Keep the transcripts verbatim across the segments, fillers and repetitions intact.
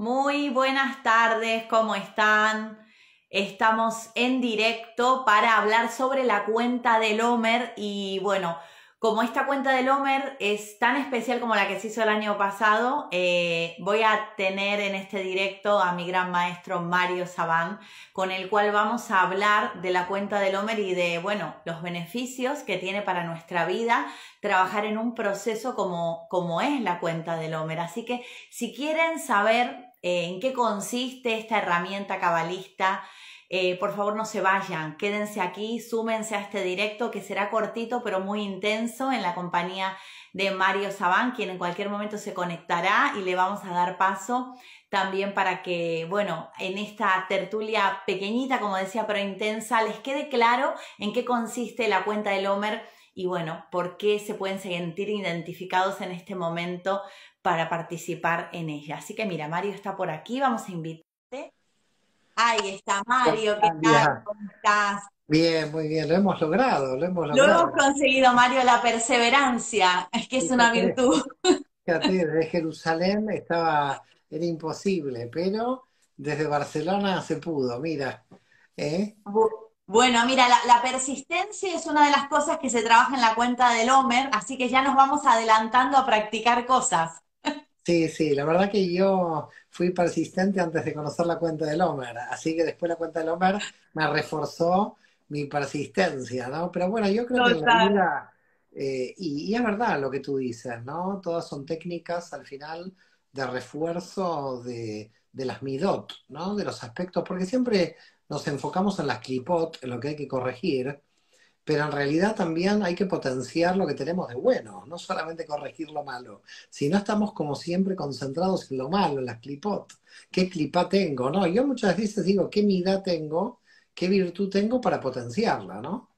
Muy buenas tardes, ¿cómo están? Estamos en directo para hablar sobre la cuenta del Omer y bueno, como esta cuenta del Omer es tan especial como la que se hizo el año pasado, eh, voy a tener en este directo a mi gran maestro Mario Sabán, con el cual vamos a hablar de la cuenta del Omer y de, bueno, los beneficios que tiene para nuestra vida trabajar en un proceso como, como es la cuenta del Omer. Así que si quieren saber en qué consiste esta herramienta cabalista, eh, por favor no se vayan, quédense aquí, súmense a este directo que será cortito pero muy intenso en la compañía de Mario Sabán, quien en cualquier momento se conectará y le vamos a dar paso también para que, bueno, en esta tertulia pequeñita, como decía, pero intensa, les quede claro en qué consiste la cuenta del Omer y, bueno, por qué se pueden sentir identificados en este momento para participar en ella. Así que mira, Mario está por aquí, vamos a invitarte. Ahí está Mario, ¿qué tal? ¿Cómo estás? Bien, muy bien, lo hemos logrado, lo hemos logrado. Lo hemos conseguido, Mario, la perseverancia, es que es una virtud. Fíjate, desde Jerusalén estaba, era imposible, pero desde Barcelona se pudo, mira. ¿Eh? Bueno, mira, la, la persistencia es una de las cosas que se trabaja en la cuenta del Omer, así que ya nos vamos adelantando a practicar cosas. Sí, sí, la verdad que yo fui persistente antes de conocer la cuenta del Omer, así que después la cuenta del Omer me reforzó mi persistencia, ¿no? Pero bueno, yo creo Total. que en la vida, eh, y, y es verdad lo que tú dices, ¿no? Todas son técnicas al final de refuerzo de, de las Midot, ¿no? De los aspectos, porque siempre nos enfocamos en las Clipot, en lo que hay que corregir, pero en realidad también hay que potenciar lo que tenemos de bueno, no solamente corregir lo malo, sino estamos como siempre concentrados en lo malo, en las clipot. ¿Qué clipa tengo? ¿No? Yo muchas veces digo, ¿qué midá tengo? ¿Qué virtud tengo para potenciarla? ¿No?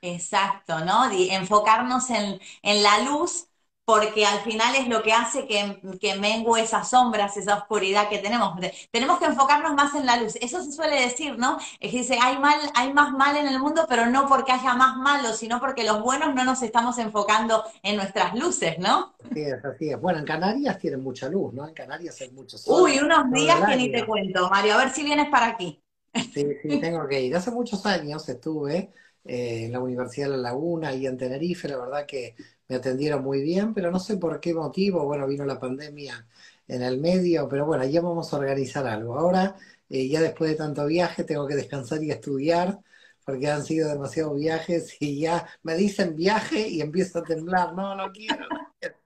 Exacto, ¿no? Enfocarnos en, en la luz, porque al final es lo que hace que, que mengue esas sombras, esa oscuridad que tenemos. Tenemos que enfocarnos más en la luz. Eso se suele decir, ¿no? Es que dice, hay, mal, hay más mal en el mundo, pero no porque haya más malos, sino porque los buenos no nos estamos enfocando en nuestras luces, ¿no? Así es, así es. Bueno, en Canarias tienen mucha luz, ¿no? En Canarias hay mucho sol. Uy, unos días que ni te cuento, Mario. A ver si vienes para aquí. Sí, sí, tengo que ir. Hace muchos años estuve eh, en la Universidad de La Laguna y en Tenerife, la verdad que me atendieron muy bien, pero no sé por qué motivo, bueno, vino la pandemia en el medio, pero bueno, ya vamos a organizar algo. Ahora, eh, ya después de tanto viaje, tengo que descansar y estudiar, porque han sido demasiados viajes y ya me dicen viaje y empiezo a temblar. No, no quiero, no quiero,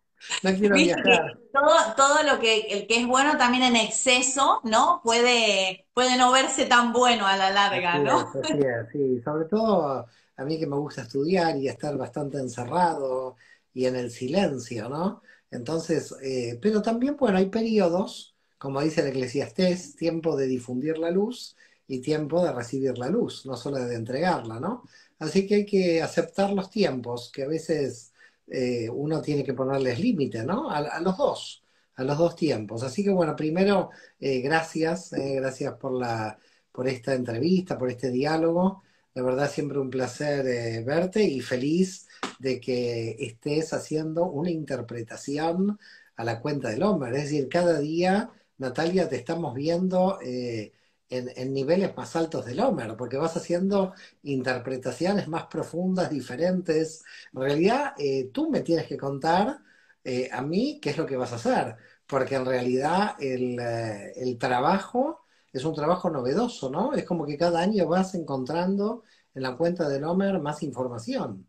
no quiero viajar. Todo, todo lo que, el que es bueno también en exceso, ¿no? Puede, puede no verse tan bueno a la larga, así ¿no? Es, así es, sí, sobre todo a mí que me gusta estudiar y estar bastante encerrado y en el silencio, ¿no? Entonces, eh, pero también, bueno, hay periodos, como dice el Eclesiastés, tiempo de difundir la luz y tiempo de recibir la luz, no solo de entregarla, ¿no? Así que hay que aceptar los tiempos, que a veces eh, uno tiene que ponerles límite, ¿no? A, a los dos, a los dos tiempos. Así que, bueno, primero, eh, gracias, eh, gracias por, la, por esta entrevista, por este diálogo. La verdad, siempre un placer eh, verte y feliz de que estés haciendo una interpretación a la cuenta del Omer. Es decir, cada día, Natalia, te estamos viendo eh, en, en niveles más altos del Omer, porque vas haciendo interpretaciones más profundas, diferentes. En realidad, eh, tú me tienes que contar eh, a mí qué es lo que vas a hacer, porque en realidad el, eh, el trabajo es un trabajo novedoso, ¿no? Es como que cada año vas encontrando en la cuenta del Omer más información.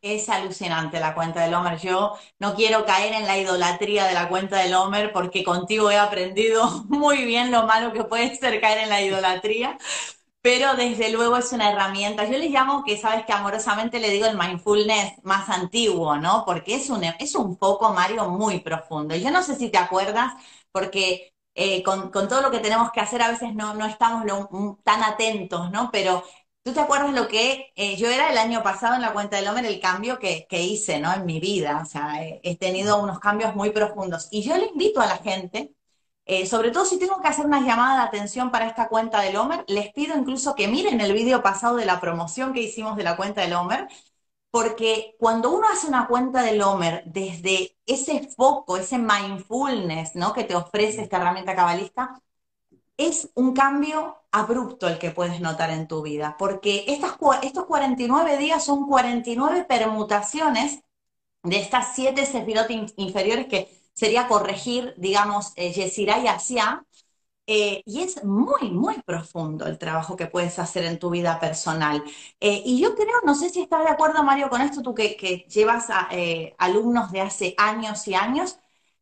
Es alucinante la cuenta del Omer. Yo no quiero caer en la idolatría de la cuenta del Omer porque contigo he aprendido muy bien lo malo que puede ser caer en la idolatría, pero desde luego es una herramienta. Yo les llamo, que sabes que amorosamente le digo el mindfulness más antiguo, ¿no? Porque es un, es un foco, Mario, muy profundo. Yo no sé si te acuerdas, porque Eh, con, con todo lo que tenemos que hacer a veces no, no estamos lo, tan atentos, ¿no? Pero tú te acuerdas lo que eh, yo era el año pasado en la cuenta del Omer, el cambio que, que hice, ¿no? En mi vida, o sea, he, he tenido unos cambios muy profundos. Y yo le invito a la gente, eh, sobre todo si tengo que hacer una llamada de atención para esta cuenta del Omer, les pido incluso que miren el vídeo pasado de la promoción que hicimos de la cuenta del Omer, Porque cuando uno hace una cuenta del Omer desde ese foco, ese mindfulness, ¿no?, que te ofrece esta herramienta cabalista, es un cambio abrupto el que puedes notar en tu vida. Porque estas, estos cuarenta y nueve días son cuarenta y nueve permutaciones de estas siete sefirot inferiores, que sería corregir, digamos, eh, Yesirá y Asiá. Eh, y es muy, muy profundo el trabajo que puedes hacer en tu vida personal. Eh, y yo creo, no sé si estás de acuerdo, Mario, con esto, tú que, que llevas a eh, alumnos de hace años y años,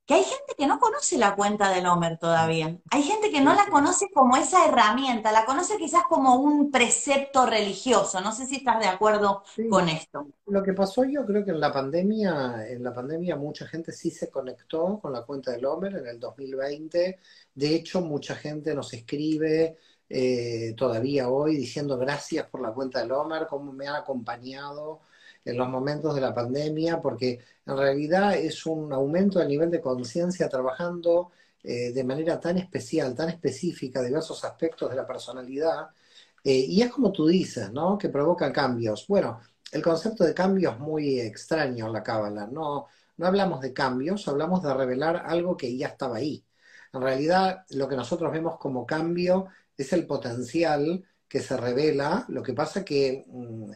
que hay gente que no conoce la cuenta del Omer todavía. Hay gente que no la conoce como esa herramienta, la conoce quizás como un precepto religioso. No sé si estás de acuerdo sí. con esto. Lo que pasó, yo creo que en la pandemia, en la pandemia mucha gente sí se conectó con la cuenta del Omer en el dos mil veinte. De hecho, mucha gente nos escribe eh, todavía hoy diciendo gracias por la cuenta del Omer, cómo me han acompañado en los momentos de la pandemia, porque en realidad es un aumento del nivel de conciencia trabajando eh, de manera tan especial, tan específica, diversos aspectos de la personalidad, eh, y es como tú dices, ¿no?, que provoca cambios. Bueno, el concepto de cambio es muy extraño en la Cábala, no, no hablamos de cambios, hablamos de revelar algo que ya estaba ahí. En realidad lo que nosotros vemos como cambio es el potencial que se revela, lo que pasa que...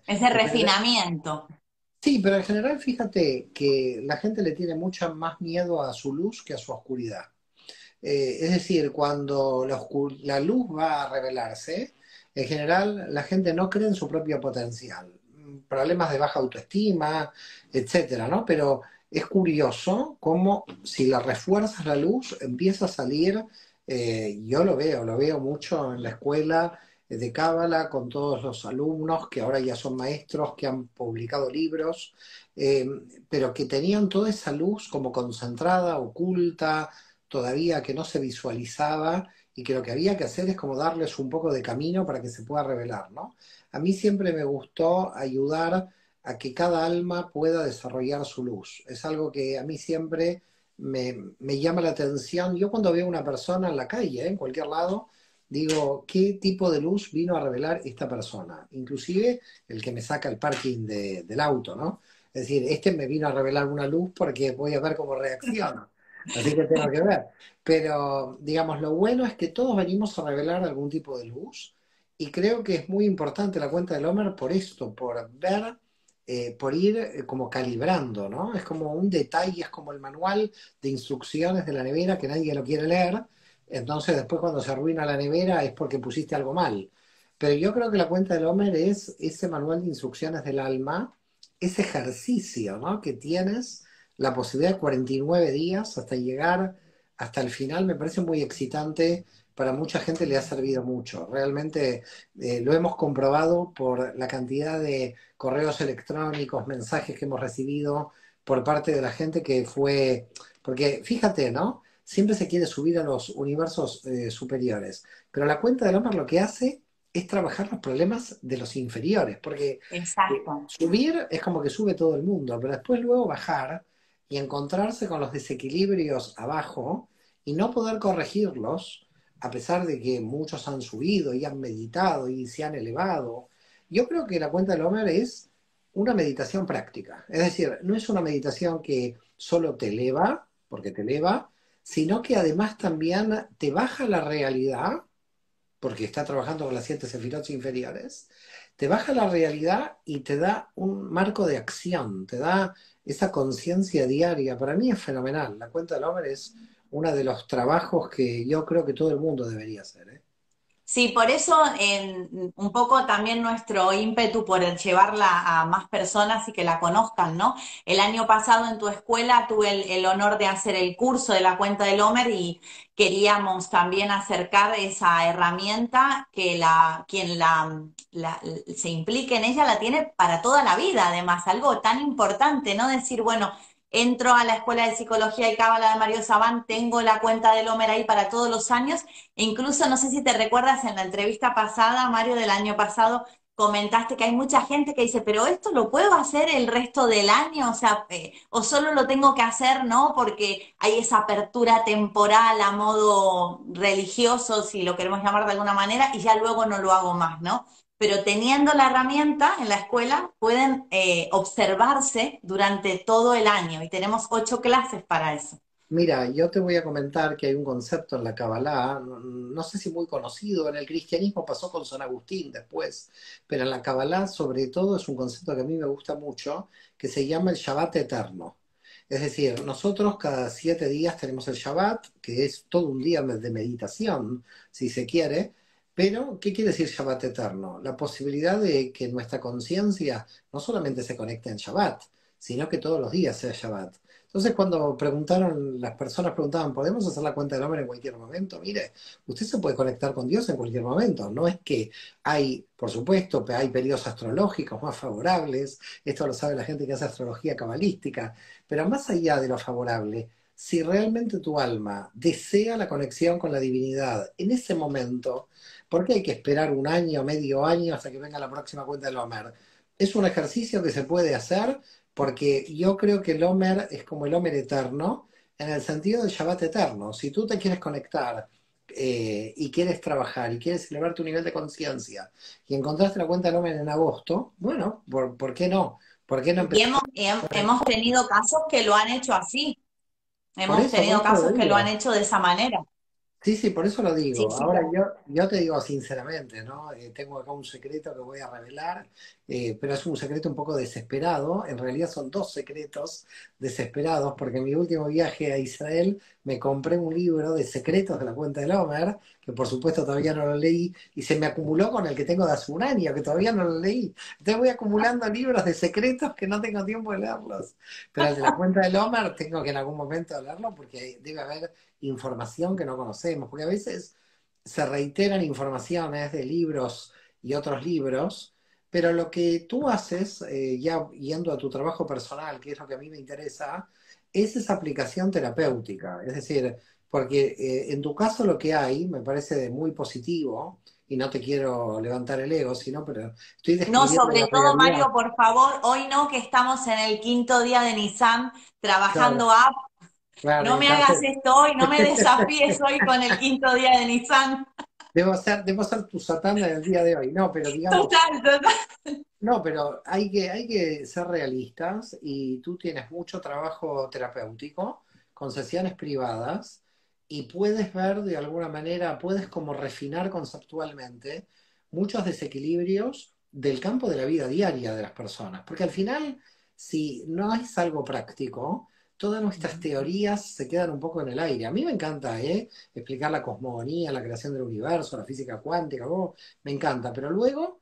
Es el refinamiento. General, sí, pero en general fíjate que la gente le tiene mucho más miedo a su luz que a su oscuridad. Eh, es decir, cuando la, la luz va a revelarse, en general la gente no cree en su propio potencial. Problemas de baja autoestima, etcétera, ¿no? Pero es curioso cómo si la refuerzas la luz empieza a salir, eh, yo lo veo, lo veo mucho en la escuela de Cábala, con todos los alumnos que ahora ya son maestros, que han publicado libros, eh, pero que tenían toda esa luz como concentrada, oculta, todavía que no se visualizaba, y que lo que había que hacer es como darles un poco de camino para que se pueda revelar, ¿no? A mí siempre me gustó ayudar a que cada alma pueda desarrollar su luz. Es algo que a mí siempre me, me llama la atención. Yo cuando veo a una persona en la calle, ¿eh?, en cualquier lado, digo, ¿qué tipo de luz vino a revelar esta persona? Inclusive el que me saca el parking de, del auto, ¿no? Es decir, este me vino a revelar una luz porque voy a ver cómo reacciona. Así que tengo que ver. Pero, digamos, lo bueno es que todos venimos a revelar algún tipo de luz, y creo que es muy importante la cuenta del Omer por esto, por ver, eh, por ir eh, como calibrando, ¿no? Es como un detalle, es como el manual de instrucciones de la nevera que nadie lo quiere leer. Entonces después cuando se arruina la nevera es porque pusiste algo mal. Pero yo creo que la cuenta del Omer es ese manual de instrucciones del alma, ese ejercicio, ¿no?, que tienes la posibilidad de cuarenta y nueve días hasta llegar hasta el final. Me parece muy excitante, para mucha gente le ha servido mucho. Realmente eh, lo hemos comprobado por la cantidad de correos electrónicos, mensajes que hemos recibido por parte de la gente que fue... Porque fíjate, ¿no?, siempre se quiere subir a los universos eh, superiores, pero la cuenta del Omer lo que hace es trabajar los problemas de los inferiores, porque Exacto. subir es como que sube todo el mundo, pero después luego bajar y encontrarse con los desequilibrios abajo y no poder corregirlos, a pesar de que muchos han subido y han meditado y se han elevado. Yo creo que la cuenta del Omer es una meditación práctica, es decir, no es una meditación que solo te eleva, porque te eleva, sino que además también te baja la realidad, porque está trabajando con las siete sefirot inferiores, te baja la realidad y te da un marco de acción, te da esa conciencia diaria. Para mí es fenomenal. La cuenta del Omer es uno de los trabajos que yo creo que todo el mundo debería hacer, ¿eh? Sí, por eso eh, un poco también nuestro ímpetu por llevarla a más personas y que la conozcan, ¿no? El año pasado en tu escuela tuve el, el honor de hacer el curso de la cuenta del Omer, y queríamos también acercar esa herramienta que la quien la, la se implique en ella la tiene para toda la vida, además, algo tan importante, ¿no? Decir, bueno, entro a la Escuela de Psicología y Cábala de Mario Sabán, tengo la cuenta del Omer ahí para todos los años. E incluso, no sé si te recuerdas, en la entrevista pasada, Mario, del año pasado, comentaste que hay mucha gente que dice, pero esto lo puedo hacer el resto del año, o sea, eh, o solo lo tengo que hacer, ¿no?, porque hay esa apertura temporal a modo religioso, si lo queremos llamar de alguna manera, y ya luego no lo hago más, ¿no? pero teniendo la herramienta en la escuela pueden eh, observarse durante todo el año, y tenemos ocho clases para eso. Mira, yo te voy a comentar que hay un concepto en la Kabbalah, no sé si muy conocido, en el cristianismo pasó con San Agustín después, pero en la Kabbalah sobre todo es un concepto que a mí me gusta mucho, que se llama el Shabbat eterno. Es decir, nosotros cada siete días tenemos el Shabbat, que es todo un día de meditación, si se quiere, pero ¿qué quiere decir Shabbat eterno? La posibilidad de que nuestra conciencia no solamente se conecte en Shabbat, sino que todos los días sea Shabbat. Entonces cuando preguntaron, las personas preguntaban, ¿podemos hacer la cuenta del Omer en cualquier momento? Mire, usted se puede conectar con Dios en cualquier momento, no es que hay, por supuesto, hay periodos astrológicos más favorables, esto lo sabe la gente que hace astrología cabalística, pero más allá de lo favorable, si realmente tu alma desea la conexión con la divinidad en ese momento, ¿por qué hay que esperar un año, medio año hasta que venga la próxima cuenta del Omer? Es un ejercicio que se puede hacer, porque yo creo que el Omer es como el Omer eterno, en el sentido del Shabbat eterno. Si tú te quieres conectar eh, y quieres trabajar y quieres elevar tu nivel de conciencia y encontraste la cuenta del Omer en agosto, bueno, ¿por, por qué no? ¿Por qué no empezamos? Hemos, hemos tenido casos que lo han hecho así. Hemos eso, tenido casos que lo han hecho de esa manera. Sí, sí, por eso lo digo. Sí, sí. Ahora yo, yo te digo sinceramente, ¿no? Eh, tengo acá un secreto que voy a revelar, eh, pero es un secreto un poco desesperado. En realidad son dos secretos desesperados, porque en mi último viaje a Israel me compré un libro de secretos de la cuenta del Omer, que por supuesto todavía no lo leí, y se me acumuló con el que tengo de hace un año, que todavía no lo leí. Entonces voy acumulando libros de secretos que no tengo tiempo de leerlos. Pero el de la cuenta del Omer tengo que en algún momento leerlo, porque debe haber información que no conocemos, porque a veces se reiteran informaciones de libros y otros libros, pero lo que tú haces, eh, ya yendo a tu trabajo personal, que es lo que a mí me interesa, es esa aplicación terapéutica. Es decir, porque eh, en tu caso lo que hay, me parece muy positivo, y no te quiero levantar el ego, sino, pero estoy descubriendo. No, sobre todo, Mario, por favor, hoy no, que estamos en el quinto día de Nisán, trabajando claro. a... Claro, no me entonces... hagas esto hoy, no me desafíes hoy con el quinto día de Nisán. Debo ser, debo ser tu satán en el día de hoy, no, pero digamos... Total, total. No, pero hay que, hay que ser realistas, y tú tienes mucho trabajo terapéutico, con sesiones privadas, y puedes ver de alguna manera, puedes como refinar conceptualmente muchos desequilibrios del campo de la vida diaria de las personas. Porque al final, si no es algo práctico... todas nuestras teorías se quedan un poco en el aire. A mí me encanta ¿eh? explicar la cosmogonía, la creación del universo, la física cuántica, oh, me encanta. Pero luego,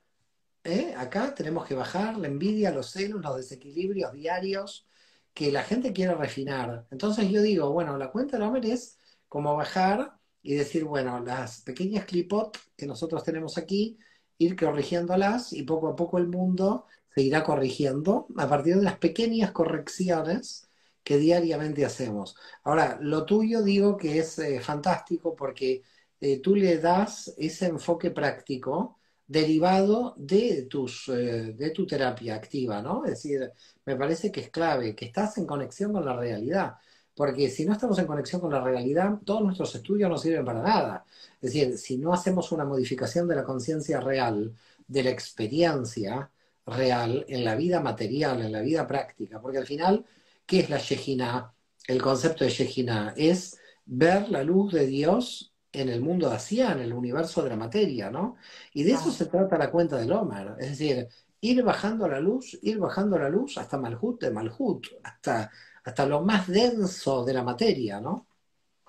¿eh? acá tenemos que bajar la envidia, los celos, los desequilibrios diarios que la gente quiere refinar. Entonces yo digo, bueno, la cuenta del Omer es como bajar y decir, bueno, las pequeñas Clipot que nosotros tenemos aquí, ir corrigiéndolas, y poco a poco el mundo se irá corrigiendo a partir de las pequeñas correcciones que diariamente hacemos. Ahora, lo tuyo digo que es eh, fantástico, porque eh, tú le das ese enfoque práctico derivado de, tus, eh, de tu terapia activa, ¿no? Es decir, me parece que es clave, que estás en conexión con la realidad, porque si no estamos en conexión con la realidad, todos nuestros estudios no sirven para nada. Es decir, si no hacemos una modificación de la conciencia real, de la experiencia real, en la vida material, en la vida práctica, porque al final... ¿Qué es la Shejina? El concepto de Shejina es ver la luz de Dios en el mundo de Asiá, en el universo de la materia, ¿no? Y de eso se trata la cuenta del Omer. Es decir, ir bajando la luz, ir bajando la luz hasta Malhut de Malhut, hasta, hasta lo más denso de la materia, ¿no?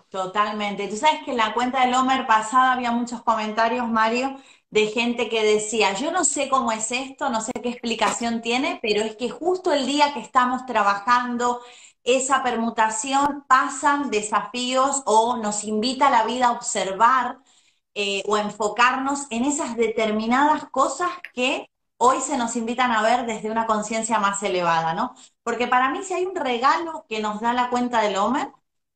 Totalmente. Tú sabes que en la cuenta del Omer pasada había muchos comentarios, Mario, de gente que decía, yo no sé cómo es esto, no sé qué explicación tiene, pero es que justo el día que estamos trabajando esa permutación pasan desafíos o nos invita a la vida a observar eh, o a enfocarnos en esas determinadas cosas que hoy se nos invitan a ver desde una conciencia más elevada, ¿no? Porque para mí si hay un regalo que nos da la cuenta del Omer,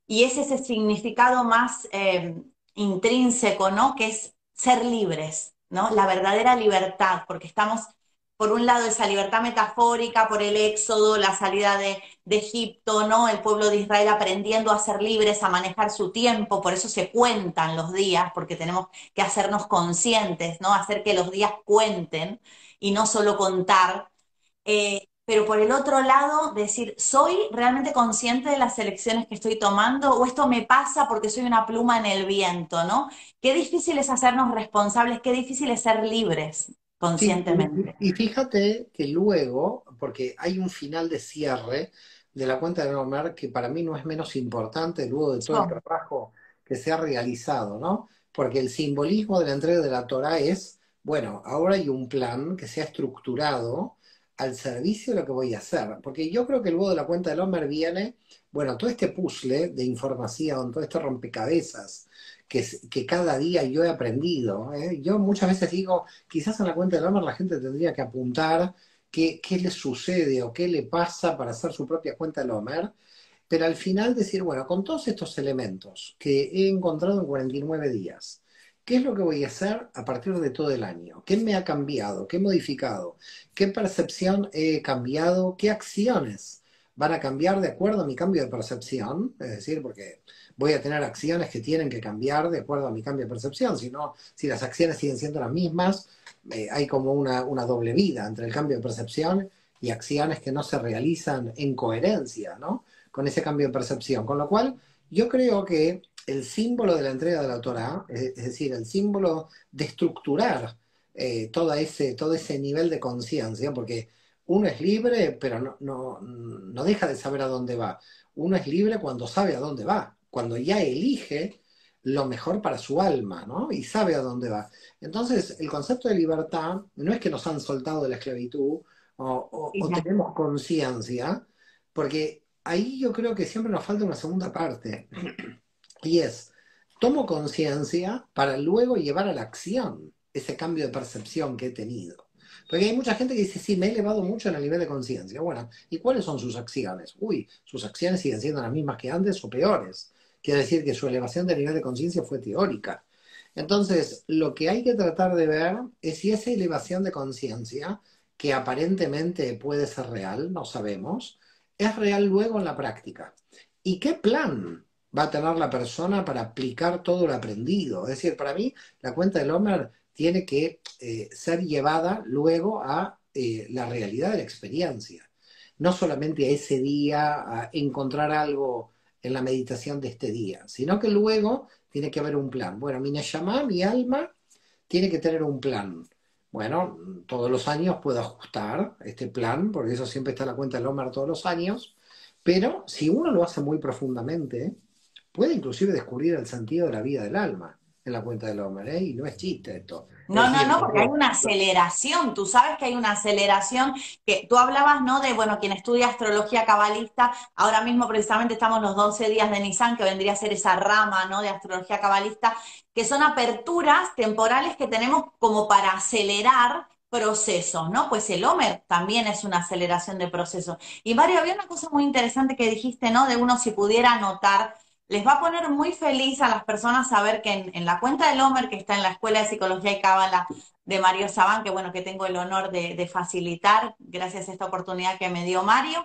y es ese significado más eh, intrínseco, ¿no? Que es ser libres, ¿no? La verdadera libertad, porque estamos por un lado esa libertad metafórica por el éxodo, la salida de, de Egipto, ¿no? El pueblo de Israel aprendiendo a ser libres, a manejar su tiempo, por eso se cuentan los días, porque tenemos que hacernos conscientes, ¿no? Hacer que los días cuenten y no solo contar. Eh, pero por el otro lado, decir, ¿soy realmente consciente de las elecciones que estoy tomando? ¿O esto me pasa porque soy una pluma en el viento, ¿no? Qué difícil es hacernos responsables, qué difícil es ser libres conscientemente. Sí, y fíjate que luego, porque hay un final de cierre de la cuenta de Omer que para mí no es menos importante luego de todo oh. el trabajo que se ha realizado, ¿no? Porque el simbolismo de la entrega de la Torah es, bueno, ahora hay un plan que se ha estructurado al servicio de lo que voy a hacer. Porque yo creo que luego de la cuenta del Omer viene, bueno, todo este puzzle de información, todo este rompecabezas que, que cada día yo he aprendido. ¿eh? Yo muchas veces digo, quizás en la cuenta del Omer la gente tendría que apuntar qué, qué le sucede o qué le pasa para hacer su propia cuenta del Omer, pero al final decir, bueno, con todos estos elementos que he encontrado en cuarenta y nueve días, ¿qué es lo que voy a hacer a partir de todo el año? ¿Qué me ha cambiado? ¿Qué he modificado? ¿Qué percepción he cambiado? ¿Qué acciones van a cambiar de acuerdo a mi cambio de percepción? Es decir, porque voy a tener acciones que tienen que cambiar de acuerdo a mi cambio de percepción. Si no, si las acciones siguen siendo las mismas, eh, hay como una, una doble vida entre el cambio de percepción y acciones que no se realizan en coherencia, ¿no? Con ese cambio de percepción. Con lo cual, yo creo que el símbolo de la entrega de la Torah, es decir, el símbolo de estructurar eh, todo, ese, todo ese nivel de conciencia, porque uno es libre, pero no, no, no deja de saber a dónde va. Uno es libre cuando sabe a dónde va, cuando ya elige lo mejor para su alma, ¿no? Y sabe a dónde va. Entonces, el concepto de libertad no es que nos han soltado de la esclavitud o, o, o tenemos conciencia, porque ahí yo creo que siempre nos falta una segunda parte. Y es, tomo conciencia para luego llevar a la acción ese cambio de percepción que he tenido. Porque hay mucha gente que dice, sí, me he elevado mucho en el nivel de conciencia. Bueno, ¿y cuáles son sus acciones? Uy, sus acciones siguen siendo las mismas que antes o peores. Quiere decir que su elevación del nivel de conciencia fue teórica. Entonces, lo que hay que tratar de ver es si esa elevación de conciencia, que aparentemente puede ser real, no sabemos, es real luego en la práctica. ¿Y qué plan va a tener la persona para aplicar todo lo aprendido? Es decir, para mí, la cuenta del Omer tiene que eh, ser llevada luego a eh, la realidad de la experiencia. No solamente a ese día, a encontrar algo en la meditación de este día, sino que luego tiene que haber un plan. Bueno, mi Neshama, mi alma, tiene que tener un plan. Bueno, todos los años puedo ajustar este plan, porque eso siempre está en la cuenta del Omer todos los años, pero si uno lo hace muy profundamente, puede inclusive descubrir el sentido de la vida del alma en la cuenta del Omer, ¿eh? Y no es chiste esto. No, es no, no, porque hay una aceleración, tú sabes que hay una aceleración, que tú hablabas, ¿no?, de, bueno, quien estudia astrología cabalista, ahora mismo precisamente estamos los doce días de Nisán, que vendría a ser esa rama, ¿no?, de astrología cabalista, que son aperturas temporales que tenemos como para acelerar procesos, ¿no? Pues el Omer también es una aceleración de procesos. Y Mario, había una cosa muy interesante que dijiste, ¿no?, de uno si pudiera anotar. Les va a poner muy feliz a las personas saber que en, en la cuenta del Omer, que está en la Escuela de Psicología y Cábala de Mario Sabán, que bueno, que tengo el honor de, de facilitar, gracias a esta oportunidad que me dio Mario,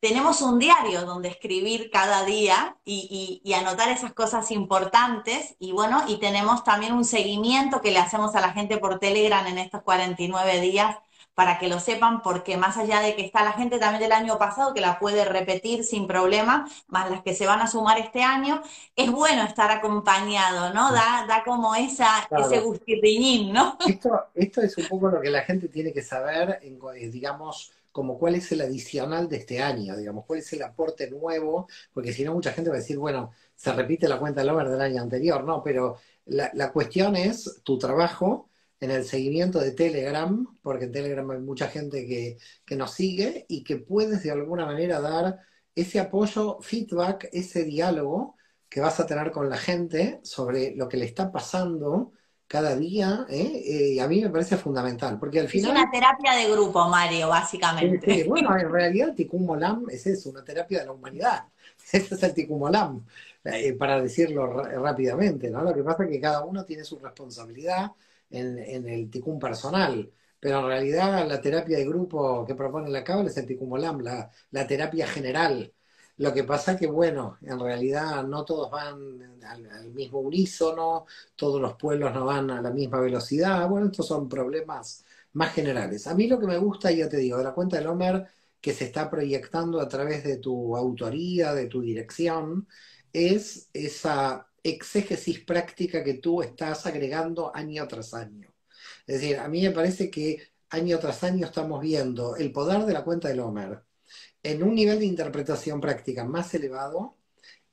tenemos un diario donde escribir cada día y, y, y anotar esas cosas importantes, y bueno, y tenemos también un seguimiento que le hacemos a la gente por Telegram en estos cuarenta y nueve días, para que lo sepan, porque más allá de que está la gente también del año pasado, que la puede repetir sin problema, más las que se van a sumar este año, es bueno estar acompañado, ¿no? Da, da como esa, claro, ese gustirriñín, ¿no? Esto, esto es un poco lo que la gente tiene que saber, en, digamos, como cuál es el adicional de este año, digamos, cuál es el aporte nuevo, porque si no mucha gente va a decir, bueno, se repite la cuenta del Omer del año anterior, ¿no? Pero la, la cuestión es tu trabajo en el seguimiento de Telegram, porque en Telegram hay mucha gente que, que nos sigue y que puedes de alguna manera dar ese apoyo, feedback, ese diálogo que vas a tener con la gente sobre lo que le está pasando cada día, ¿eh? Eh, y a mí me parece fundamental, porque al final... Es una terapia de grupo, Mario, básicamente. Es, bueno, en realidad Tikkun Olam es eso, una terapia de la humanidad. Ese es el Tikkun Olam, eh, para decirlo rápidamente, ¿no? Lo que pasa es que cada uno tiene su responsabilidad en, en el tikkun personal, Pero en realidad la terapia de grupo que propone la Cábala es el Tikkun Olam, la, la terapia general. Lo que pasa que, bueno, en realidad no todos van al, al mismo unísono, todos los pueblos no van a la misma velocidad. Bueno, estos son problemas más generales. A mí lo que me gusta, ya te digo, de la cuenta del Omer, que se está proyectando a través de tu autoría, de tu dirección, es esa exégesis práctica que tú estás agregando año tras año. Es decir, a mí me parece que año tras año estamos viendo el poder de la cuenta del Omer en un nivel de interpretación práctica más elevado,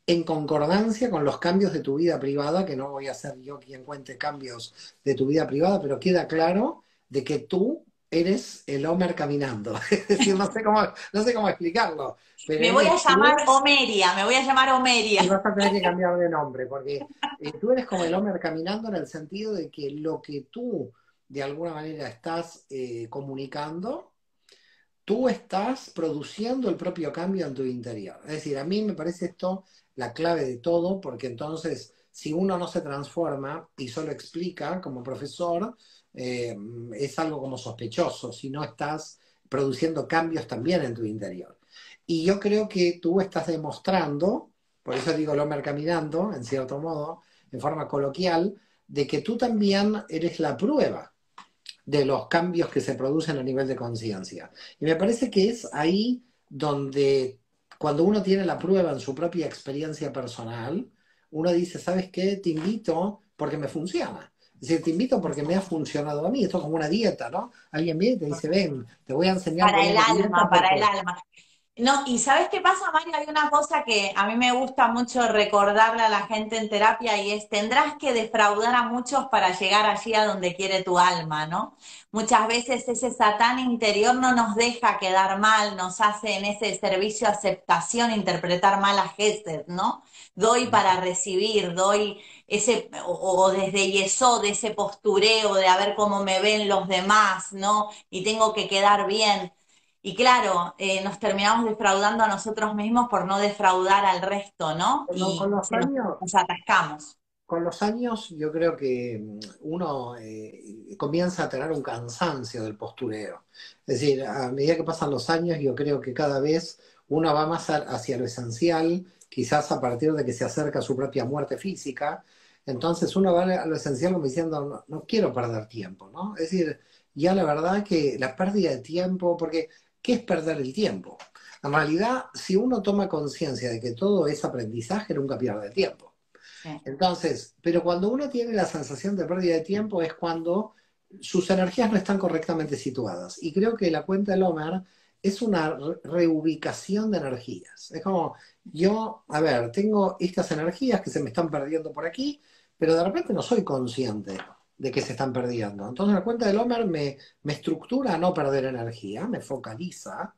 en concordancia con los cambios de tu vida privada, que no voy a ser yo quien cuente cambios de tu vida privada, pero queda claro de que tú eres el Omer caminando. Es decir, no sé cómo, no sé cómo explicarlo. Pero me voy a llamar tú, Omeria, me voy a llamar Omeria. Y vas a tener que cambiar de nombre, porque eh, tú eres como el Omer caminando en el sentido de que lo que tú, de alguna manera, estás eh, comunicando, tú estás produciendo el propio cambio en tu interior. Es decir, a mí me parece esto la clave de todo, porque entonces, si uno no se transforma y solo explica como profesor, Eh, es algo como sospechoso si no estás produciendo cambios también en tu interior. Y yo creo que tú estás demostrando, por eso digo el Omer caminando, en cierto modo, en forma coloquial, de que tú también eres la prueba de los cambios que se producen a nivel de conciencia. Y me parece que es ahí donde, cuando uno tiene la prueba en su propia experiencia personal, uno dice, ¿sabes qué? Te invito porque me funciona. Es decir, te invito porque me ha funcionado a mí. Esto es como una dieta, ¿no? Alguien viene y te dice, ven, te voy a enseñar. Para el alma, para el alma. No, y ¿sabes qué pasa, Mario? Hay una cosa que a mí me gusta mucho recordarle a la gente en terapia y es, tendrás que defraudar a muchos para llegar allí a donde quiere tu alma, ¿no? Muchas veces ese Satán interior no nos deja quedar mal, nos hace en ese servicio aceptación interpretar mal a Géser, ¿no? Doy para recibir, doy ese, o, o desde Yesod, de ese postureo de a ver cómo me ven los demás, ¿no? Y tengo que quedar bien. Y claro, eh, nos terminamos defraudando a nosotros mismos por no defraudar al resto, ¿no? Pero y con los años, nos atascamos. Con los años yo creo que uno eh, comienza a tener un cansancio del postureo. Es decir, a medida que pasan los años yo creo que cada vez uno va más hacia lo esencial, quizás a partir de que se acerca a su propia muerte física. Entonces uno va a lo esencial como diciendo, no, no quiero perder tiempo, ¿no? Es decir, ya la verdad que la pérdida de tiempo, porque... ¿qué es perder el tiempo? En realidad, si uno toma conciencia de que todo es aprendizaje, nunca pierde tiempo. Sí. Entonces, pero cuando uno tiene la sensación de pérdida de tiempo es cuando sus energías no están correctamente situadas. Y creo que la cuenta del Omer es una reubicación de energías. Es como, yo, a ver, tengo estas energías que se me están perdiendo por aquí, pero de repente no soy consciente de que se están perdiendo. Entonces la cuenta del Omer me, me estructura a no perder energía, me focaliza,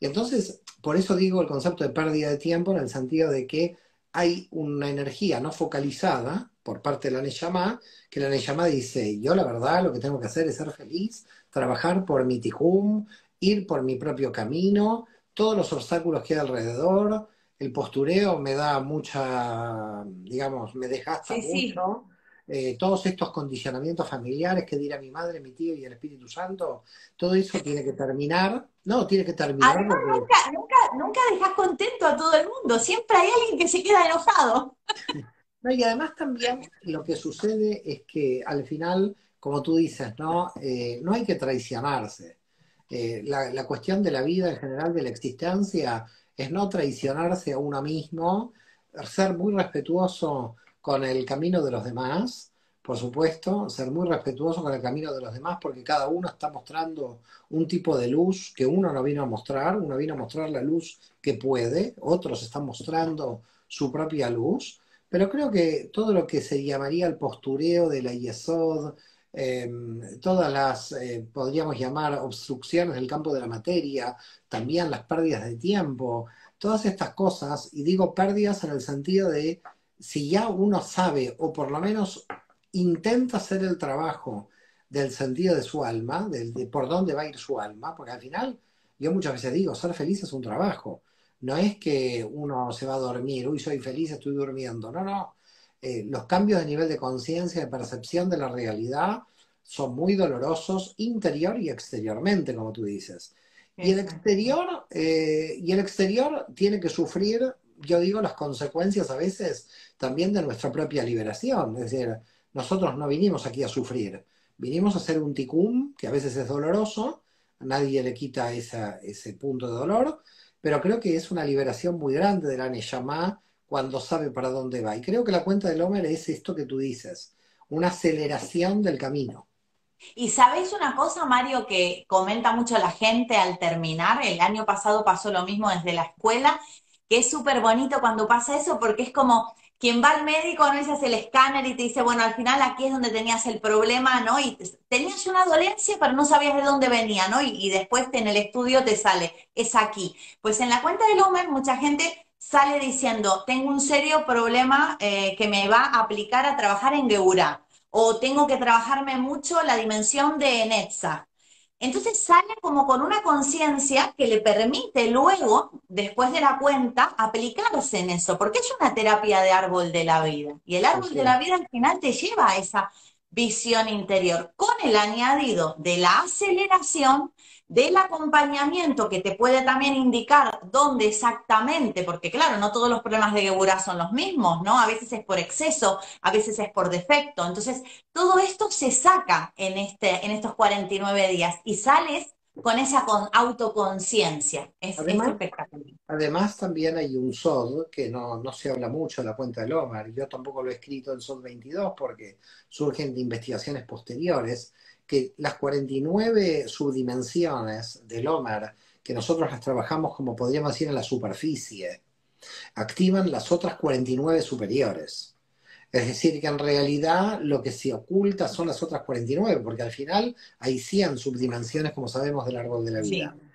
y entonces por eso digo el concepto de pérdida de tiempo en el sentido de que hay una energía no focalizada por parte de la Neshama, que la Neshama dice, yo la verdad lo que tengo que hacer es ser feliz, trabajar por mi tikkun, ir por mi propio camino, todos los obstáculos que hay alrededor, el postureo me da mucha, digamos, me desgasta sí, mucho, sí. Eh, todos estos condicionamientos familiares que dirá mi madre, mi tío y el Espíritu Santo, todo eso tiene que terminar. No, tiene que terminar. Además, porque... nunca, nunca, nunca dejas contento a todo el mundo, siempre hay alguien que se queda enojado. No, y además también lo que sucede es que al final, como tú dices, no, eh, no hay que traicionarse. Eh, la, la cuestión de la vida en general, de la existencia, es no traicionarse a uno mismo, ser muy respetuoso con el camino de los demás, por supuesto, ser muy respetuoso con el camino de los demás, porque cada uno está mostrando un tipo de luz que uno no vino a mostrar, uno vino a mostrar la luz que puede, otros están mostrando su propia luz, pero creo que todo lo que se llamaría el postureo de la Yesod, eh, todas las, eh, podríamos llamar, obstrucciones del campo de la materia, también las pérdidas de tiempo, todas estas cosas, y digo pérdidas en el sentido de si ya uno sabe, o por lo menos intenta hacer el trabajo del sentido de su alma, de, de por dónde va a ir su alma, porque al final, yo muchas veces digo, ser feliz es un trabajo. No es que uno se va a dormir, uy, soy feliz, estoy durmiendo. No, no. Eh, los cambios de nivel de conciencia, de percepción de la realidad, son muy dolorosos interior y exteriormente, como tú dices. Y el exterior, eh, y el exterior tiene que sufrir, yo digo, las consecuencias a veces también de nuestra propia liberación. Es decir, nosotros no vinimos aquí a sufrir, vinimos a hacer un tikkun, que a veces es doloroso, a nadie le quita esa, ese punto de dolor, pero creo que es una liberación muy grande de la Neshama cuando sabe para dónde va. Y creo que la cuenta del Omer es esto que tú dices, una aceleración del camino. Y sabéis una cosa, Mario, que comenta mucho la gente al terminar, el año pasado pasó lo mismo desde la escuela, que es súper bonito cuando pasa eso, porque es como quien va al médico, no, y se hace el escáner y te dice, bueno, al final aquí es donde tenías el problema, ¿no? Y tenías una dolencia, pero no sabías de dónde venía, ¿no? Y, y después en el estudio te sale, es aquí. Pues en la cuenta del Omer mucha gente sale diciendo, tengo un serio problema eh, que me va a aplicar a trabajar en Guevurá, o tengo que trabajarme mucho la dimensión de Netzach. Entonces sale como con una conciencia que le permite luego, después de la cuenta, aplicarse en eso, porque es una terapia de árbol de la vida, y el árbol sí, sí. de la vida al final te lleva a esa visión interior, con el añadido de la aceleración, del acompañamiento que te puede también indicar dónde exactamente, porque claro, no todos los problemas de Guevurá son los mismos, ¿no? A veces es por exceso, a veces es por defecto. Entonces, todo esto se saca en, este, en estos cuarenta y nueve días y sales con esa con autoconciencia. Es, además, es espectacular. Además, también hay un sod que no, no se habla mucho de la cuenta del Omer. Yo tampoco lo he escrito en sod veintidós porque surgen de investigaciones posteriores, que las cuarenta y nueve subdimensiones del Omer, que nosotros las trabajamos como podríamos decir en la superficie, activan las otras cuarenta y nueve superiores. Es decir, que en realidad lo que se oculta son las otras cuarenta y nueve, porque al final hay cien subdimensiones, como sabemos, del árbol de la vida. Sí.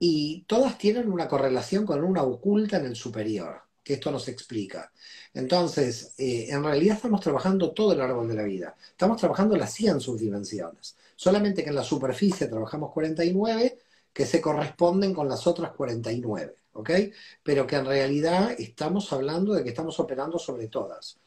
Y todas tienen una correlación con una oculta en el superior, que esto nos explica. Entonces, eh, en realidad estamos trabajando todo el árbol de la vida. Estamos trabajando las cien subdimensiones. Solamente que en la superficie trabajamos cuarenta y nueve, que se corresponden con las otras cuarenta y nueve, ¿ok? Pero que en realidad estamos hablando de que estamos operando sobre todas.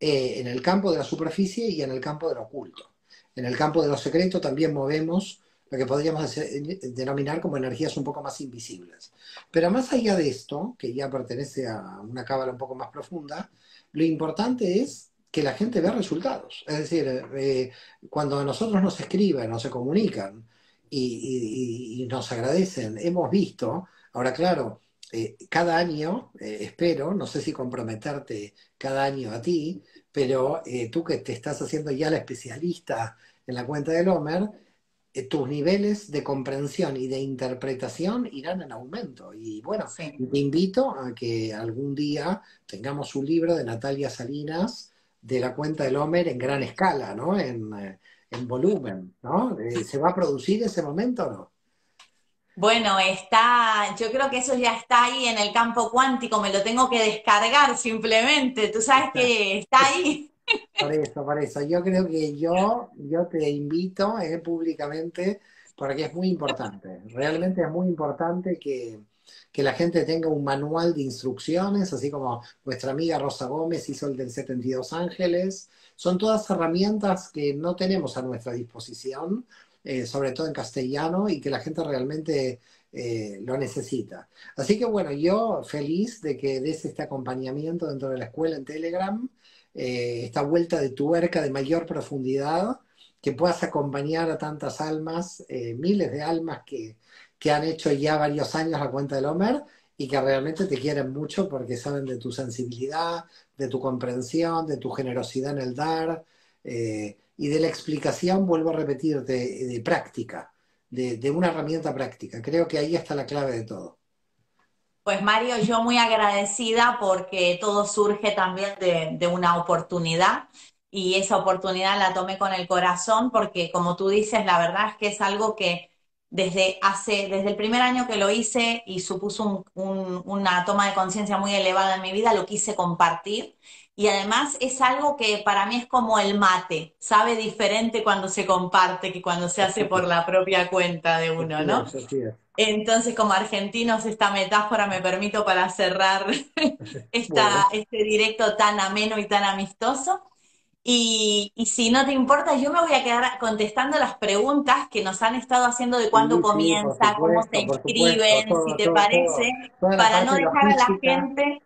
Eh, en el campo de la superficie y en el campo de lo oculto. En el campo de lo secreto también movemos lo que podríamos denominar como energías un poco más invisibles. Pero más allá de esto, que ya pertenece a una cábala un poco más profunda, lo importante es que la gente vea resultados. Es decir, eh, cuando a nosotros nos escriben, nos se comunican y, y, y nos agradecen, hemos visto, ahora claro, eh, cada año, eh, espero, no sé si comprometerte cada año a ti, pero eh, tú que te estás haciendo ya la especialista en la cuenta del Omer, tus niveles de comprensión y de interpretación irán en aumento. Y bueno, sí. te invito a que algún día tengamos un libro de Natalia Salinas de la cuenta del Omer en gran escala, ¿no? En, en volumen, ¿no? ¿Se va a producir ese momento o no? Bueno, está, yo creo que eso ya está ahí en el campo cuántico, me lo tengo que descargar simplemente, tú sabes que está ahí. Por eso, por eso. Yo creo que yo, yo te invito eh, públicamente porque es muy importante. Realmente es muy importante que, que la gente tenga un manual de instrucciones, así como nuestra amiga Rosa Gómez hizo el del setenta y dos ángeles. Son todas herramientas que no tenemos a nuestra disposición, eh, sobre todo en castellano, y que la gente realmente eh, lo necesita. Así que bueno, yo feliz de que des este acompañamiento dentro de la escuela en Telegram. Eh, esta vuelta de tuerca de mayor profundidad, que puedas acompañar a tantas almas, eh, miles de almas que, que han hecho ya varios años la cuenta del Omer y que realmente te quieren mucho porque saben de tu sensibilidad, de tu comprensión, de tu generosidad en el dar eh, y de la explicación, vuelvo a repetir, de, de práctica, de, de una herramienta práctica. Creo que ahí está la clave de todo. Pues Mario, yo muy agradecida porque todo surge también de, de una oportunidad y esa oportunidad la tomé con el corazón porque como tú dices, la verdad es que es algo que desde hace, desde el primer año que lo hice y supuso un, un, una toma de conciencia muy elevada en mi vida, lo quise compartir y además es algo que para mí es como el mate, sabe diferente cuando se comparte que cuando se hace por la propia cuenta de uno, ¿no? Sí, sí, sí. Entonces, como argentinos, esta metáfora me permito para cerrar esta, bueno. este directo tan ameno y tan amistoso. Y, y si no te importa, yo me voy a quedar contestando las preguntas que nos han estado haciendo de cuándo sí, comienza, sí, cómo se inscriben, supuesto, todo, si te todo, parece, todo. Para no dejar a la gente...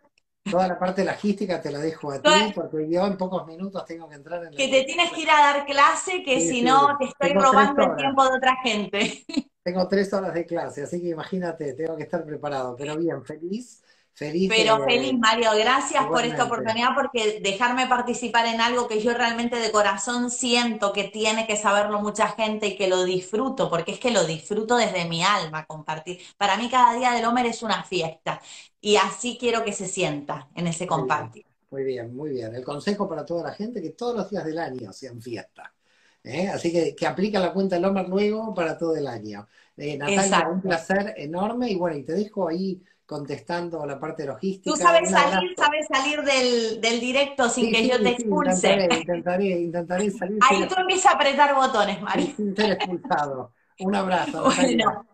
Toda la parte logística te la dejo a Toda... ti, porque yo en pocos minutos tengo que entrar en la... Que te tienes que ir a dar clase, que sí, si sí, no te estoy robando el tiempo de otra gente. Tengo tres horas de clase, así que imagínate, tengo que estar preparado, pero bien, feliz... Feliz, Pero eh, feliz, Mario, gracias por esta oportunidad, porque dejarme participar en algo que yo realmente de corazón siento que tiene que saberlo mucha gente y que lo disfruto, porque es que lo disfruto desde mi alma compartir. Para mí cada día del Omer es una fiesta y así quiero que se sienta en ese compartir. Muy bien, muy bien. El consejo para toda la gente, que todos los días del año sean fiesta. ¿Eh? Así que, que aplica la cuenta del Omer luego para todo el año. Eh, Natalia, exacto, un placer enorme y bueno, y te dejo ahí... contestando la parte logística. Tú sabes salir, sabes salir del, del directo sin sí, que sí, yo te expulse. Sí, intentaré, intentaré, intentaré salir. Ahí sin... tú empiezas a apretar botones, Mario. Sin ser expulsado. Un abrazo. Bueno,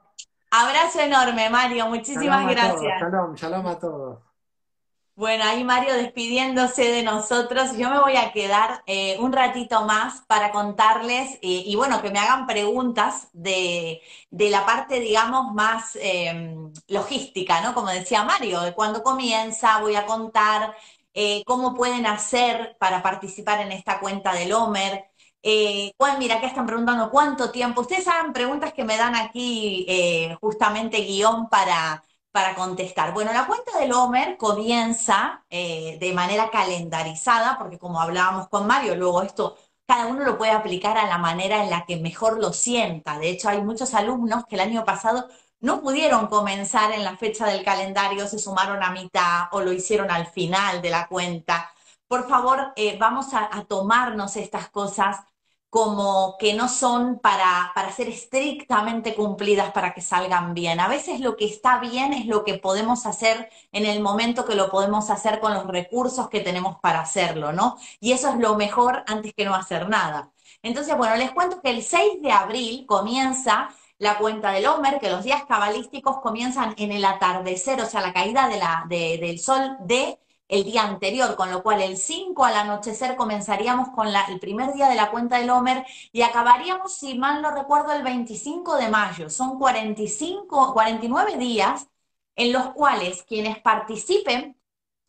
abrazo enorme, Mario. Muchísimas shalom gracias. Shalom, shalom a todos. Bueno, ahí Mario despidiéndose de nosotros. Yo me voy a quedar eh, un ratito más para contarles eh, y bueno, que me hagan preguntas de, de la parte, digamos, más eh, logística, ¿no? Como decía Mario, de cuándo comienza, voy a contar eh, cómo pueden hacer para participar en esta cuenta del Omer. Eh, bueno, mira, acá están preguntando cuánto tiempo. Ustedes saben preguntas que me dan aquí eh, justamente guión para... para contestar. Bueno, la cuenta del Omer comienza eh, de manera calendarizada, porque como hablábamos con Mario, luego esto cada uno lo puede aplicar a la manera en la que mejor lo sienta. De hecho, hay muchos alumnos que el año pasado no pudieron comenzar en la fecha del calendario, se sumaron a mitad o lo hicieron al final de la cuenta. Por favor, eh, vamos a, a tomarnos estas cosas como que no son para, para ser estrictamente cumplidas para que salgan bien. A veces lo que está bien es lo que podemos hacer en el momento que lo podemos hacer con los recursos que tenemos para hacerlo, ¿no? Y eso es lo mejor antes que no hacer nada. Entonces, bueno, les cuento que el seis de abril comienza la cuenta del Omer, que los días cabalísticos comienzan en el atardecer, o sea, la caída de la, de, del sol de... el día anterior, con lo cual el cinco al anochecer comenzaríamos con la, el primer día de la cuenta del Omer y acabaríamos, si mal no recuerdo, el veinticinco de mayo. Son cuarenta y cinco, cuarenta y nueve días en los cuales quienes participen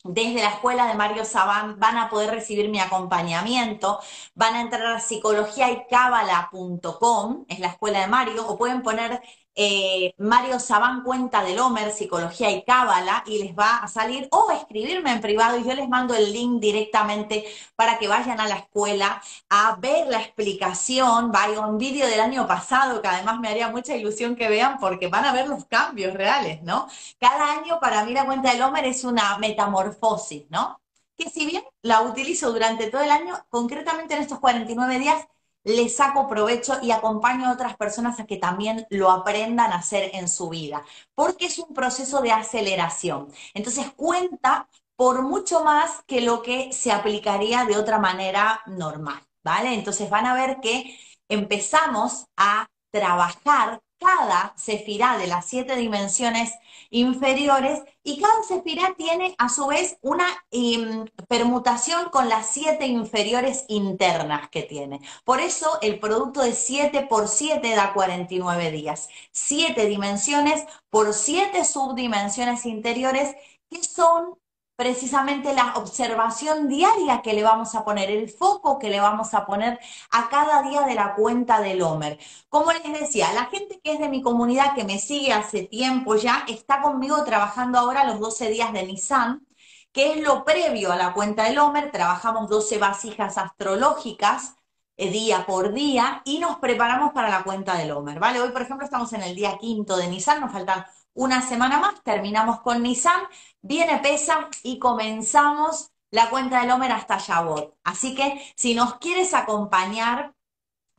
desde la Escuela de Mario Sabán van a poder recibir mi acompañamiento, van a entrar a psicología y cábala punto com, es la Escuela de Mario, o pueden poner... Eh, Mario Sabán cuenta del Omer, psicología y cábala, y les va a salir, o oh, escribirme en privado y yo les mando el link directamente para que vayan a la escuela a ver la explicación. Va a ir un vídeo del año pasado que además me haría mucha ilusión que vean porque van a ver los cambios reales, ¿no? Cada año para mí la cuenta del Omer es una metamorfosis, ¿no? Que si bien la utilizo durante todo el año, concretamente en estos cuarenta y nueve días le saco provecho y acompaño a otras personas a que también lo aprendan a hacer en su vida, porque es un proceso de aceleración. Entonces cuenta por mucho más que lo que se aplicaría de otra manera normal, ¿vale? Entonces van a ver que empezamos a trabajar cada sefirá de las siete dimensiones inferiores y cada sefirá tiene a su vez una eh, permutación con las siete inferiores internas que tiene. Por eso el producto de siete por siete da cuarenta y nueve días. siete dimensiones por siete subdimensiones interiores que son precisamente la observación diaria que le vamos a poner, el foco que le vamos a poner a cada día de la cuenta del Omer. Como les decía, la gente que es de mi comunidad, que me sigue hace tiempo ya, está conmigo trabajando ahora los doce días de Nisán, que es lo previo a la cuenta del Omer. Trabajamos doce vasijas astrológicas eh, día por día y nos preparamos para la cuenta del Omer, ¿vale? Hoy, por ejemplo, estamos en el día quinto de Nisán, nos faltan una semana más, terminamos con Nisán, viene Pesaj y comenzamos la cuenta del Omer hasta Shabbat. Así que si nos quieres acompañar,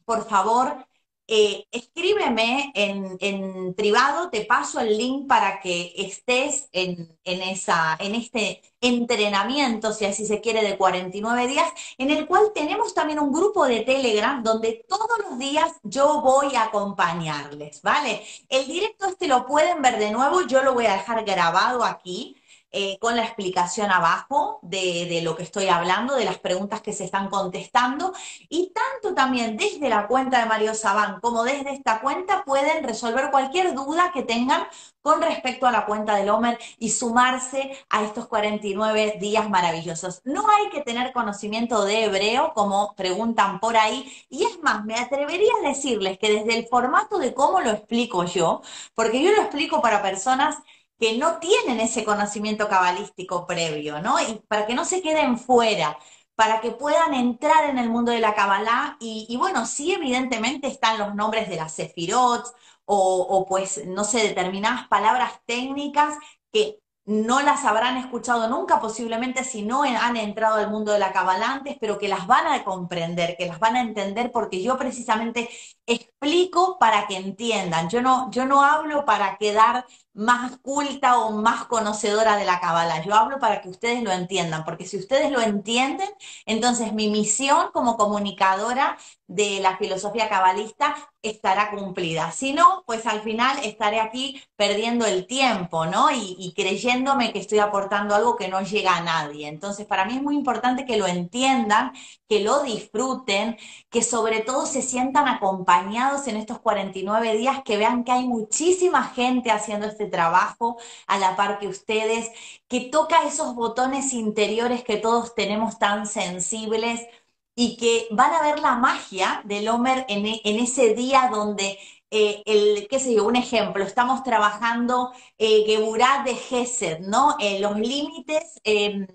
por favor, eh, escríbeme en, en privado, te paso el link para que estés en, en, esa, en este entrenamiento, si así se quiere, de cuarenta y nueve días, en el cual tenemos también un grupo de Telegram donde todos los días yo voy a acompañarles, ¿vale? El directo este lo pueden ver de nuevo, yo lo voy a dejar grabado aquí. eh, con la explicación abajo de, de lo que estoy hablando, de las preguntas que se están contestando, y tanto también desde la cuenta de Mario Sabán como desde esta cuenta pueden resolver cualquier duda que tengan con respecto a la cuenta del Omer y sumarse a estos cuarenta y nueve días maravillosos. No hay que tener conocimiento de hebreo, como preguntan por ahí, y es más, me atrevería a decirles que desde el formato de cómo lo explico yo, porque yo lo explico para personas que no tienen ese conocimiento cabalístico previo, ¿no? Y para que no se queden fuera, para que puedan entrar en el mundo de la Kabbalah, y, y bueno, sí, evidentemente están los nombres de las Sefirot, O, o pues, no sé, determinadas palabras técnicas que no las habrán escuchado nunca, posiblemente si no han entrado al mundo de la Kabbalah antes, pero que las van a comprender, que las van a entender, porque yo precisamente explico para que entiendan. Yo no, yo no hablo para quedar más culta o más conocedora de la Kabbalah, yo hablo para que ustedes lo entiendan, porque si ustedes lo entienden, entonces mi misión como comunicadora de la filosofía cabalista estará cumplida. Si no, pues al final estaré aquí perdiendo el tiempo, ¿no? Y, y creyéndome que estoy aportando algo que no llega a nadie. Entonces, para mí es muy importante que lo entiendan, que lo disfruten, que sobre todo se sientan acompañados en estos cuarenta y nueve días, que vean que hay muchísima gente haciendo este trabajo a la par que ustedes, que toca esos botones interiores que todos tenemos tan sensibles, y que van a ver la magia del Omer en, en ese día donde, eh, el, qué sé yo, un ejemplo, estamos trabajando eh, Guevurá de Géser, ¿no? Eh, los límites eh,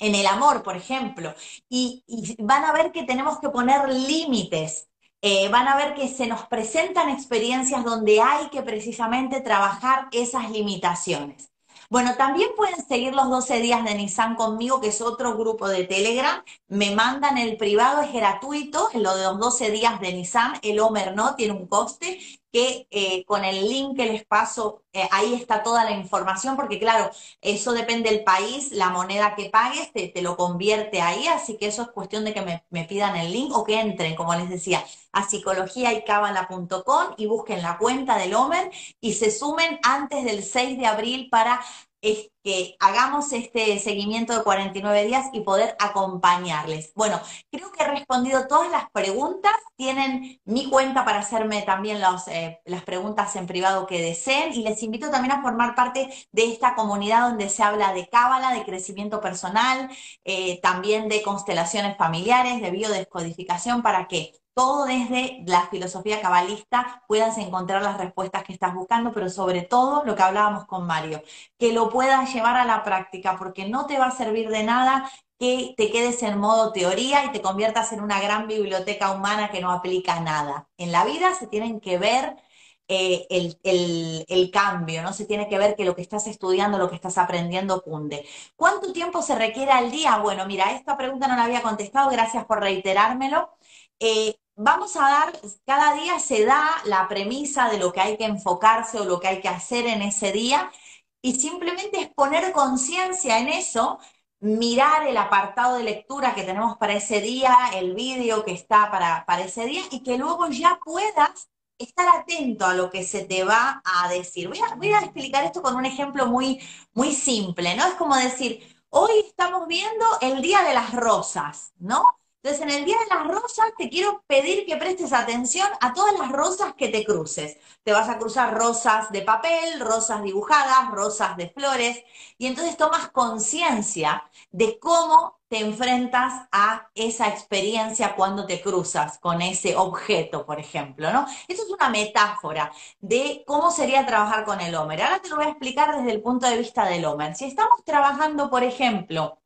en el amor, por ejemplo, y, y van a ver que tenemos que poner límites, eh, van a ver que se nos presentan experiencias donde hay que precisamente trabajar esas limitaciones. Bueno, también pueden seguir los doce días de Nisán conmigo, que es otro grupo de Telegram. Me mandan el privado, es gratuito, lo de los doce días de Nisán. El Omer no tiene un coste, que eh, con el link que les paso, eh, ahí está toda la información, porque claro, eso depende del país, la moneda que pagues te, te lo convierte ahí, así que eso es cuestión de que me, me pidan el link, o que entren, como les decía, a psicología y cábala punto com y busquen la cuenta del Omer y se sumen antes del seis de abril para es que hagamos este seguimiento de cuarenta y nueve días y poder acompañarles. Bueno, creo que he respondido todas las preguntas. Tienen mi cuenta para hacerme también los, eh, las preguntas en privado que deseen, y les invito también a formar parte de esta comunidad donde se habla de Cábala, de crecimiento personal, eh, también de constelaciones familiares, de biodescodificación, para que todo desde la filosofía cabalista puedas encontrar las respuestas que estás buscando, pero sobre todo lo que hablábamos con Mario, que lo puedas llevar a la práctica, porque no te va a servir de nada que te quedes en modo teoría y te conviertas en una gran biblioteca humana que no aplica nada. En la vida se tienen que ver eh, el, el, el cambio, ¿no? Se tiene que ver que lo que estás estudiando, lo que estás aprendiendo cunde. ¿Cuánto tiempo se requiere al día? Bueno, mira, esta pregunta no la había contestado, gracias por reiterármelo. Eh, Vamos a dar, cada día se da la premisa de lo que hay que enfocarse o lo que hay que hacer en ese día, y simplemente es poner conciencia en eso, mirar el apartado de lectura que tenemos para ese día, el vídeo que está para, para ese día, y que luego ya puedas estar atento a lo que se te va a decir. Voy a, voy a explicar esto con un ejemplo muy, muy simple, ¿no? Es como decir, hoy estamos viendo el Día de las Rosas, ¿no? Entonces, en el Día de las Rosas te quiero pedir que prestes atención a todas las rosas que te cruces. Te vas a cruzar rosas de papel, rosas dibujadas, rosas de flores, y entonces tomas conciencia de cómo te enfrentas a esa experiencia cuando te cruzas con ese objeto, por ejemplo, ¿no? Eso es una metáfora de cómo sería trabajar con el Omer. Ahora te lo voy a explicar desde el punto de vista del Omer. Si estamos trabajando, por ejemplo,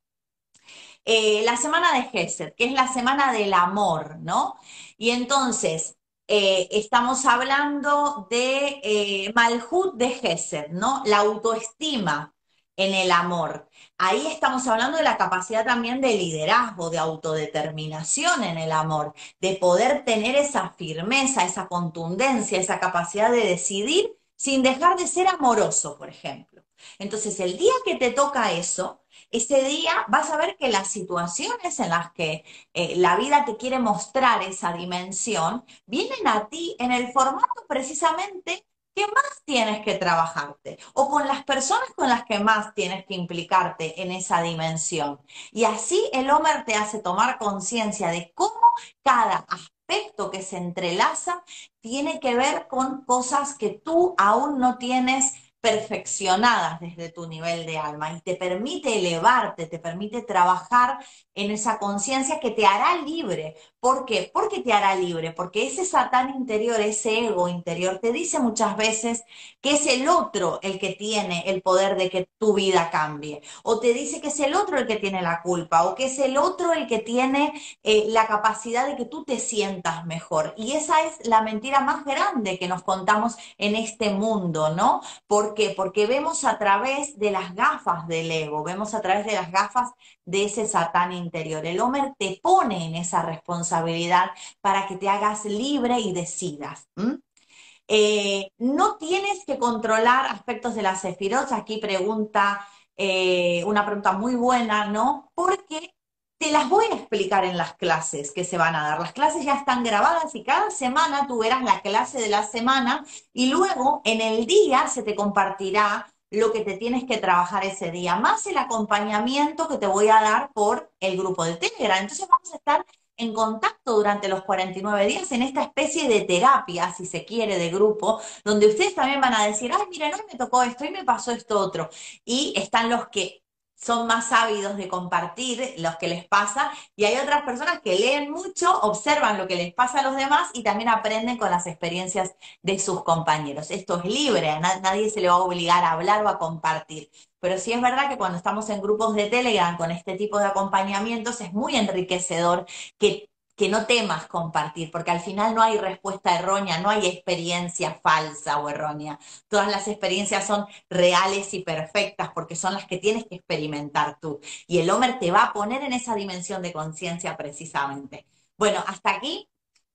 Eh, la semana de Géser, que es la semana del amor, ¿no? Y entonces, eh, estamos hablando de eh, Malhut de Géser, ¿no? La autoestima en el amor. Ahí estamos hablando de la capacidad también de liderazgo, de autodeterminación en el amor, de poder tener esa firmeza, esa contundencia, esa capacidad de decidir sin dejar de ser amoroso, por ejemplo. Entonces, el día que te toca eso, ese día vas a ver que las situaciones en las que eh, la vida te quiere mostrar esa dimensión, vienen a ti en el formato precisamente que más tienes que trabajarte, o con las personas con las que más tienes que implicarte en esa dimensión. Y así el Omer te hace tomar conciencia de cómo cada aspecto que se entrelaza tiene que ver con cosas que tú aún no tienes perfeccionadas desde tu nivel de alma, y te permite elevarte, te permite trabajar en esa conciencia que te hará libre. ¿Por qué? Porque te hará libre, porque ese Satán interior, ese ego interior, te dice muchas veces que es el otro el que tiene el poder de que tu vida cambie, o te dice que es el otro el que tiene la culpa, o que es el otro el que tiene eh, la capacidad de que tú te sientas mejor. Y esa es la mentira más grande que nos contamos en este mundo, ¿no? Porque ¿Por qué? Porque vemos a través de las gafas del ego, vemos a través de las gafas de ese Satán interior. El Omer te pone en esa responsabilidad para que te hagas libre y decidas. ¿Mm? Eh, no tienes que controlar aspectos de la Sefirot. Aquí pregunta, eh, una pregunta muy buena, ¿no? Porque te las voy a explicar en las clases que se van a dar. Las clases ya están grabadas y cada semana tú verás la clase de la semana y luego en el día se te compartirá lo que te tienes que trabajar ese día, más el acompañamiento que te voy a dar por el grupo de Telegram. Entonces vamos a estar en contacto durante los cuarenta y nueve días en esta especie de terapia, si se quiere, de grupo, donde ustedes también van a decir, ay, mira, hoy me tocó esto y me pasó esto otro. Y están los que son más ávidos de compartir los que les pasa, y hay otras personas que leen mucho, observan lo que les pasa a los demás y también aprenden con las experiencias de sus compañeros. Esto es libre, a nadie se le va a obligar a hablar o a compartir. Pero sí es verdad que cuando estamos en grupos de Telegram con este tipo de acompañamientos es muy enriquecedor que, que no temas compartir, porque al final no hay respuesta errónea, no hay experiencia falsa o errónea. Todas las experiencias son reales y perfectas, porque son las que tienes que experimentar tú. Y el Omer te va a poner en esa dimensión de conciencia precisamente. Bueno, hasta aquí.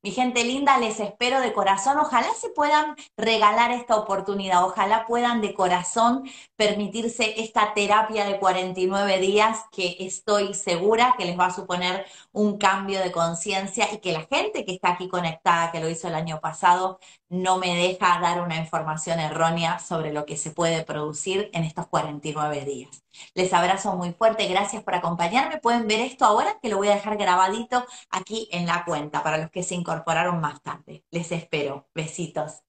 Mi gente linda, les espero de corazón. Ojalá se puedan regalar esta oportunidad, ojalá puedan de corazón permitirse esta terapia de cuarenta y nueve días, que estoy segura que les va a suponer un cambio de conciencia, y que la gente que está aquí conectada, que lo hizo el año pasado, no me deja dar una información errónea sobre lo que se puede producir en estos cuarenta y nueve días. Les abrazo muy fuerte, gracias por acompañarme. Pueden ver esto ahora, que lo voy a dejar grabadito aquí en la cuenta, para los que se incorporaron más tarde. Les espero. Besitos.